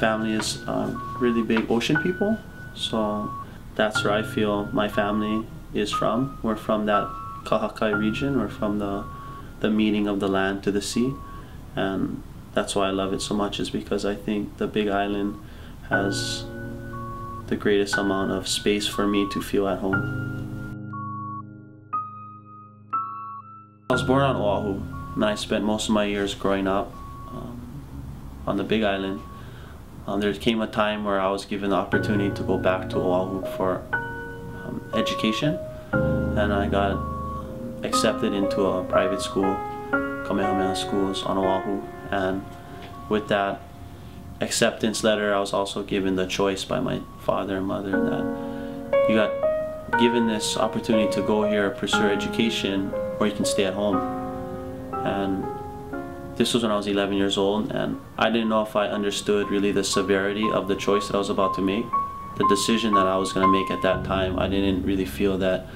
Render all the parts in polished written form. family is really big ocean people, so that's where I feel my family is from. We're from that Kahakai region. We're from the meeting of the land to the sea, and that's why I love it so much, is because I think the Big Island has the greatest amount of space for me to feel at home. I was born on Oahu, and I spent most of my years growing up on the Big Island. There came a time where I was given the opportunity to go back to Oahu for education, and I got accepted into a private school, Kamehameha Schools on Oahu, and with that acceptance letter, I was also given the choice by my father and mother that you got given this opportunity to go here, pursue education, or you can stay at home. And this was when I was 11 years old, and I didn't know if I understood really the severity of the choice that I was about to make. The decision that I was going to make at that time, I didn't really feel that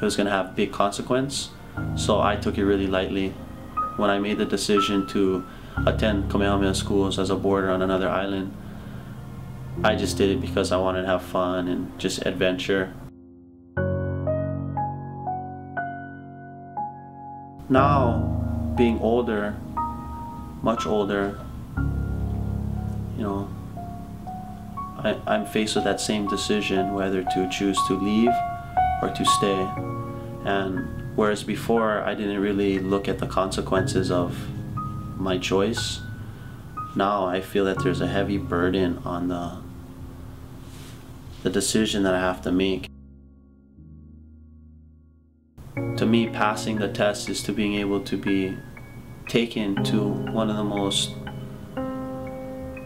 it was going to have big consequence, so I took it really lightly. When I made the decision to attend Kamehameha Schools as a boarder on another island, I just did it because I wanted to have fun and just adventure. Now, being older, much older, you know, I'm faced with that same decision, whether to choose to leave or to stay. And whereas before, I didn't really look at the consequences of my choice, now I feel that there's a heavy burden on the decision that I have to make. To me, passing the test is to being able to be taken to one of the most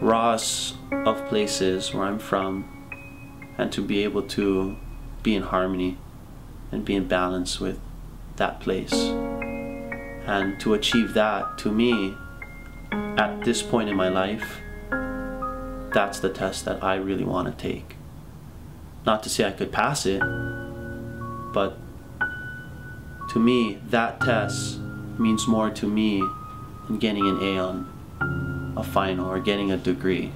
rawest of places where I'm from, and to be able to be in harmony and be in balance with that place. And to achieve that, to me, at this point in my life, that's the test that I really want to take. Not to say I could pass it, but to me, that test means more to me than getting an A on a final or getting a degree.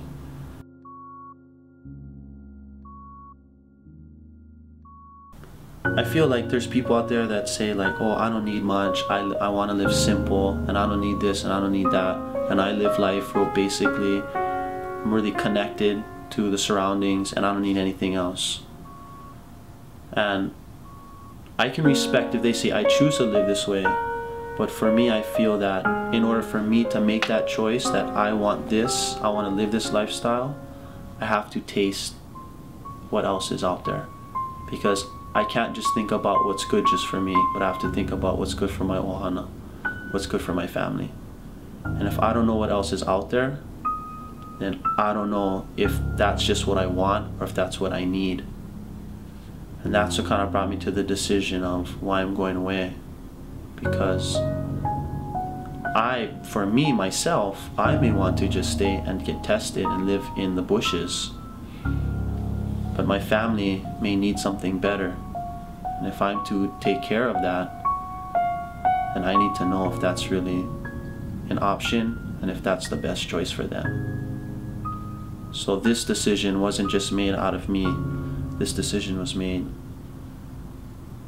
I feel like there's people out there that say like, oh, I don't need much, I want to live simple, and I don't need this and I don't need that, and I live life real basically, I'm really connected to the surroundings and I don't need anything else. And I can respect if they say I choose to live this way, but for me, I feel that in order for me to make that choice that I want this, I want to live this lifestyle, I have to taste what else is out there, because I can't just think about what's good just for me, but I have to think about what's good for my ohana, what's good for my family. And if I don't know what else is out there, then I don't know if that's just what I want or if that's what I need. And that's what kind of brought me to the decision of why I'm going away. Because for me, myself, I may want to just stay and get tested and live in the bushes, but my family may need something better. And if I'm to take care of that, then I need to know if that's really an option and if that's the best choice for them. So this decision wasn't just made out of me. This decision was made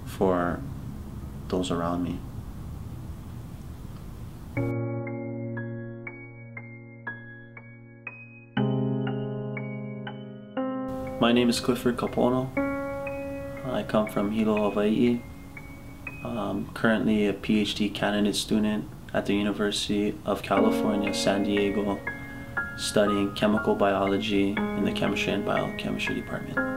for those around me. My name is Clifford Kapono. I come from Hilo, Hawaii. I'm currently a PhD candidate student at the University of California, San Diego, studying chemical biology in the chemistry and biochemistry department.